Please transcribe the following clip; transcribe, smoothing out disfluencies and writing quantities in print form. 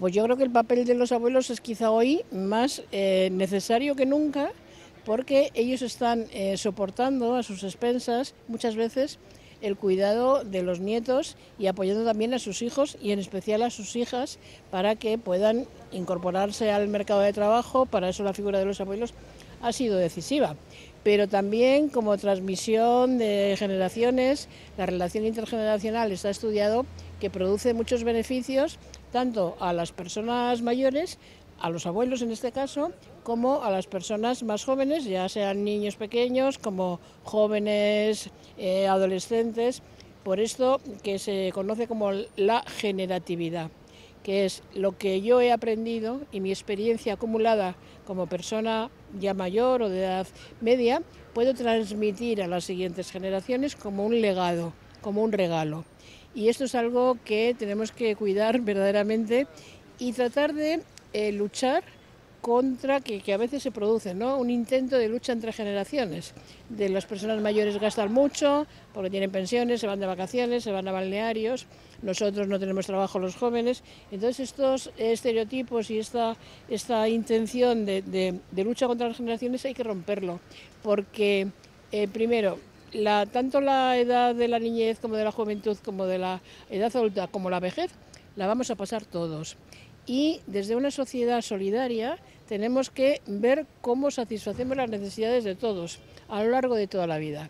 Pues yo creo que el papel de los abuelos es quizá hoy más necesario que nunca, porque ellos están soportando a sus expensas muchas veces el cuidado de los nietos y apoyando también a sus hijos y en especial a sus hijas para que puedan incorporarse al mercado de trabajo. Para eso la figura de los abuelos ha sido decisiva, pero también como transmisión de generaciones, la relación intergeneracional está estudiado que produce muchos beneficios tanto a las personas mayores, a los abuelos en este caso, como a las personas más jóvenes, ya sean niños pequeños, como jóvenes, adolescentes, por esto que se conoce como la generatividad, que es lo que yo he aprendido y mi experiencia acumulada como persona ya mayor o de edad media, puedo transmitir a las siguientes generaciones como un legado, como un regalo. Y esto es algo que tenemos que cuidar verdaderamente y tratar de luchar contra que a veces se produce, ¿no? Un intento de lucha entre generaciones. De las personas mayores gastan mucho porque tienen pensiones, se van de vacaciones, se van a balnearios, nosotros no tenemos trabajo los jóvenes. Entonces estos estereotipos y esta intención de lucha contra las generaciones hay que romperlo, porque primero, tanto la edad de la niñez como de la juventud, como de la edad adulta, como la vejez, la vamos a pasar todos. Y desde una sociedad solidaria tenemos que ver cómo satisfacemos las necesidades de todos a lo largo de toda la vida.